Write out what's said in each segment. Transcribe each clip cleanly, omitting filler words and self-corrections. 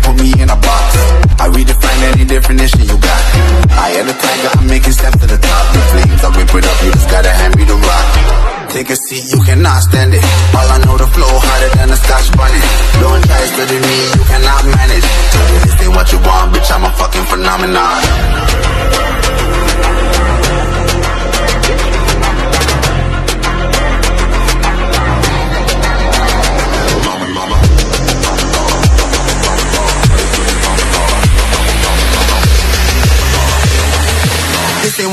put me in a box. I redefine any definition you got. I am the tiger, I'm making steps to the top. The flames, I whip it up, you just gotta hand me the rock. Take a seat, you cannot stand it. All I know, the flow harder than a scotch bunny. Don't try it, study me, you cannot manage. This ain't what you want, bitch, I'm a fucking phenomenon. This ain't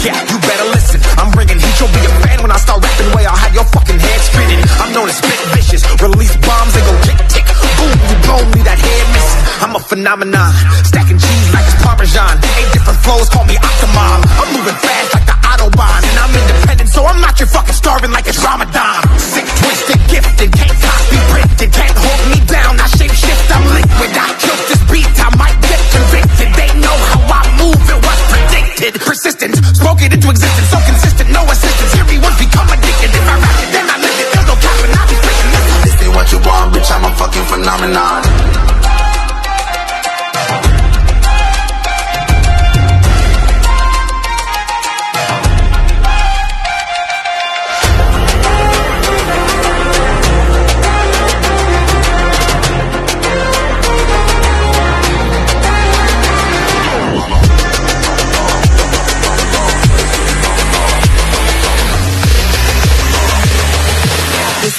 Yeah, you better listen, I'm bringing heat, you'll be a fan when I start rapping. Way I'll have your fucking head spinning. I'm known as spit vicious, release bombs and go tick tick. Boom, you blow me that head missing. I'm a phenomenon, stacking cheese like it's Parmesan. 8 different flows, call me Octomom. I'm moving fast like the Autobahn. And I'm independent, so I'm not your fucking starving like it's Ramadan. Sick, twisted, gifted, can't copy, printed, can't hold me down. I shape shift, I'm liquid, I killed this beat, I might get convicted. They know how I move, it was predicted. Persistent, spoke it into existence, so consistent, no assistance. Hear me once, become addicted. If I rap it, then I live it. There's no cap, and I'll be freaking listen. This ain't what you want, bitch, I'm a fucking phenomenon. This